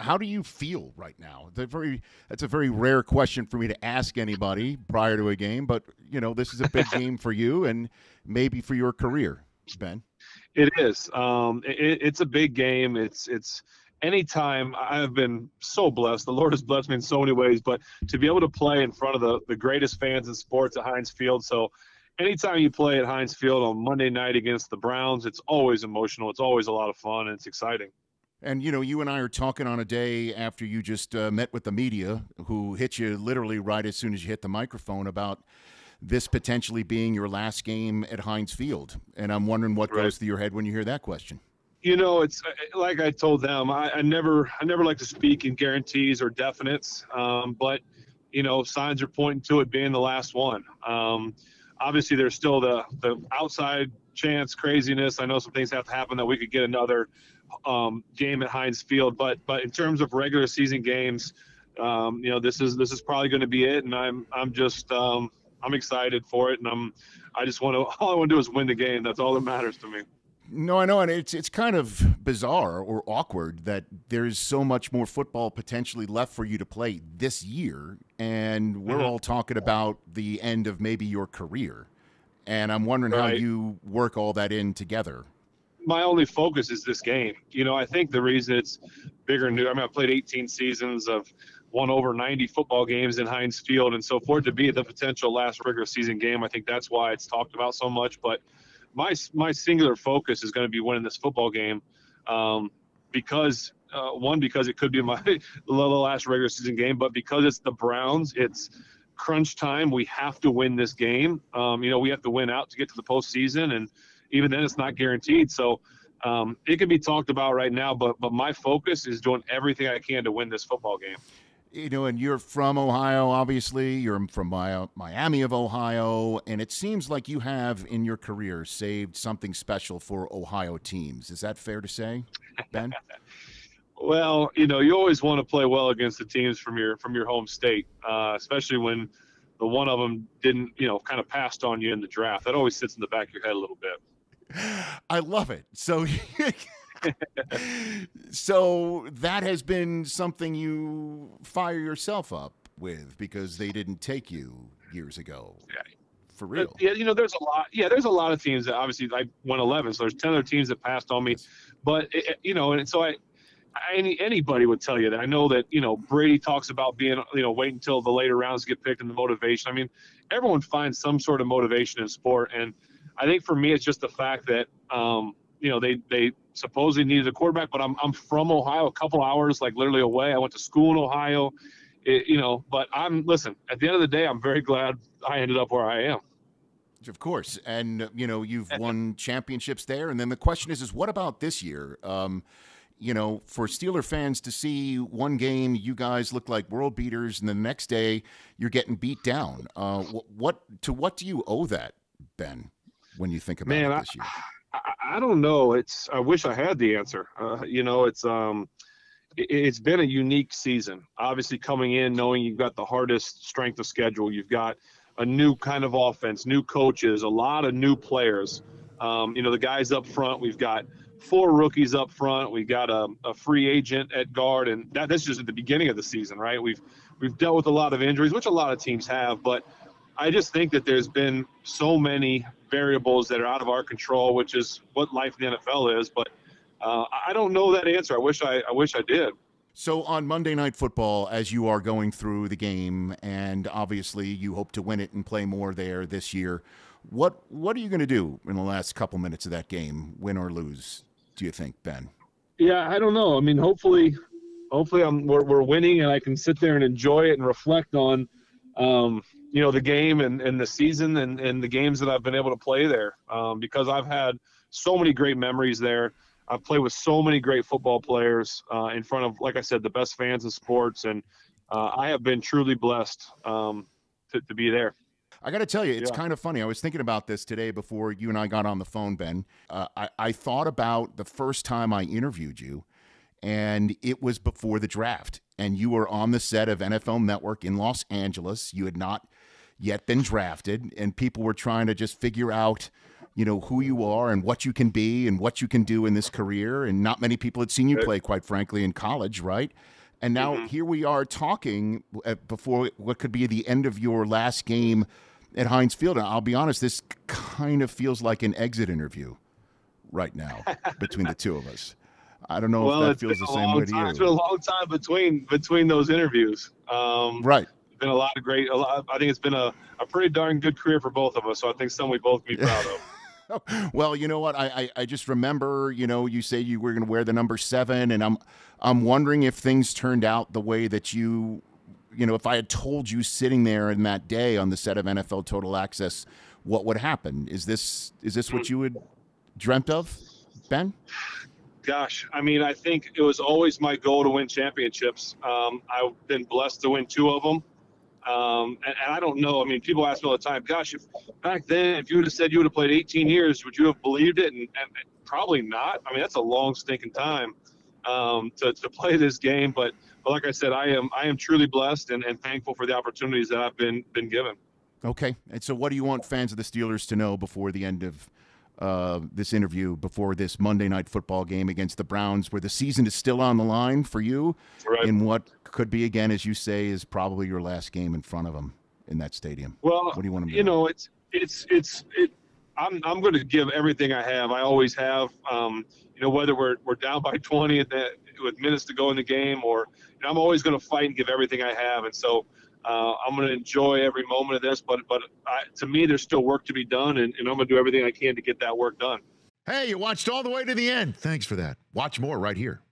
How do you feel right now? That's a very rare question for me to ask anybody prior to a game, but, you know, this is a big game for you and maybe for your career, Ben. It is. It's a big game. It's anytime. I've been so blessed. The Lord has blessed me in so many ways, but to be able to play in front of the greatest fans in sports at Heinz Field. So anytime you play at Heinz Field on Monday night against the Browns, it's always emotional. It's always a lot of fun, and it's exciting. And, you know, you and I are talking on a day after you just met with the media, who hit you literally right as soon as you hit the microphone, about this potentially being your last game at Heinz Field. And I'm wondering what goes through your head when you hear that question. You know, it's like I told them, I never like to speak in guarantees or definites, but, you know, signs are pointing to it being the last one. Obviously, there's still the outside chance craziness. I know some things have to happen that we could get another game at Heinz Field, but in terms of regular season games, you know, this is probably going to be it, and I'm just I'm excited for it, and all I want to do is win the game. That's all that matters to me. No, I know, and it's kind of bizarre or awkward that there's so much more football potentially left for you to play this year, and we're all talking about the end of maybe your career, and I'm wondering how you work all that in together. My only focus is this game. You know, I think the reason it's bigger news, I mean, I played 18 seasons of won over 90 football games in Heinz Field, and so for it to be the potential last regular season game, I think that's why it's talked about so much, but my singular focus is going to be winning this football game, because it could be my last regular season game, but because it's the Browns, it's crunch time. We have to win this game. You know, we have to win out to get to the postseason, and even then, it's not guaranteed. So it can be talked about right now, but my focus is doing everything I can to win this football game. You know, and you're from Ohio, obviously. You're from Miami of Ohio, and it seems like you have in your career saved something special for Ohio teams. Is that fair to say, Ben? Well, you know, you always want to play well against the teams from your home state, especially when the one of them didn't, you know, kind of passed on you in the draft. That always sits in the back of your head a little bit. I love it. So, so that has been something you fire yourself up with because they didn't take you years ago. Yeah. For real. Yeah, you know, there's a lot of teams that obviously I went 11, so there's 10 other teams that passed on me. But it, you know, and so anybody would tell you that. I know that, you know, Brady talks about being, you know, wait until the later rounds get picked and the motivation. I mean, everyone finds some sort of motivation in sport, and I think for me, it's just the fact that, you know, they supposedly needed a quarterback, but I'm from Ohio, a couple hours, like literally away. I went to school in Ohio, you know, but listen, at the end of the day, I'm very glad I ended up where I am. Of course. And, you know, you've won championships there. And then the question is what about this year? You know, for Steeler fans to see one game, you guys look like world beaters, and the next day you're getting beat down. What do you owe that, Ben? When you think about it this year? I don't know. I wish I had the answer. You know, it's been a unique season. Obviously coming in, knowing you've got the hardest strength of schedule, you've got a new kind of offense, new coaches, a lot of new players. You know, the guys up front, we've got 4 rookies up front. We've got a free agent at guard, and that's just at the beginning of the season, right? We've dealt with a lot of injuries, which a lot of teams have, but I just think that there's been so many variables that are out of our control, which is what life in the NFL is. But I don't know that answer. I wish I did. So on Monday Night Football, as you are going through the game, and obviously you hope to win it and play more there this year, what are you going to do in the last couple minutes of that game, win or lose, do you think, Ben? Yeah, I don't know. I mean, hopefully we're winning, and I can sit there and enjoy it and reflect on you know, the game and the season and the games that I've been able to play there, because I've had so many great memories there. I've played with so many great football players in front of, like I said, the best fans in sports, and I have been truly blessed to be there. I got to tell you, it's kind of funny. I was thinking about this today before you and I got on the phone, Ben. I thought about the first time I interviewed you, and it was before the draft. And you were on the set of NFL Network in Los Angeles. You had not yet been drafted, and people were trying to just figure out, you know, who you are and what you can be and what you can do in this career. And not many people had seen you play, quite frankly, in college, right? And now here we are talking before what could be the end of your last game at Heinz Field. And I'll be honest, this kind of feels like an exit interview right now between the two of us. I don't know if that feels the same way to you. It's been a long time between those interviews. Right. Been a lot of great. I think it's been a pretty darn good career for both of us. So I think something we both be proud of. Well, you know what? I just remember, you know, you say you were going to wear the number 7, and I'm wondering if things turned out the way that you know, if I had told you sitting there in that day on the set of NFL Total Access, what would happen? Is this what you had dreamt of, Ben? Gosh, I mean, I think it was always my goal to win championships. I've been blessed to win 2 of them. And I don't know. I mean, people ask me all the time, gosh, if back then, if you would have said you would have played 18 years, would you have believed it? And probably not. I mean, that's a long stinking time to play this game. But like I said, I am truly blessed and thankful for the opportunities that I've been given. Okay. And so what do you want fans of the Steelers to know before the end of this interview, before this Monday Night Football game against the Browns, where the season is still on the line for you in what could be, again, as you say, is probably your last game in front of them in that stadium? Well, what do you want them to know? I'm going to give everything I have. I always have, you know, whether we're down by 20 with minutes to go in the game, or, you know, I'm always going to fight and give everything I have. And so I'm going to enjoy every moment of this, but to me, there's still work to be done, and I'm going to do everything I can to get that work done. Hey, you watched all the way to the end. Thanks for that. Watch more right here.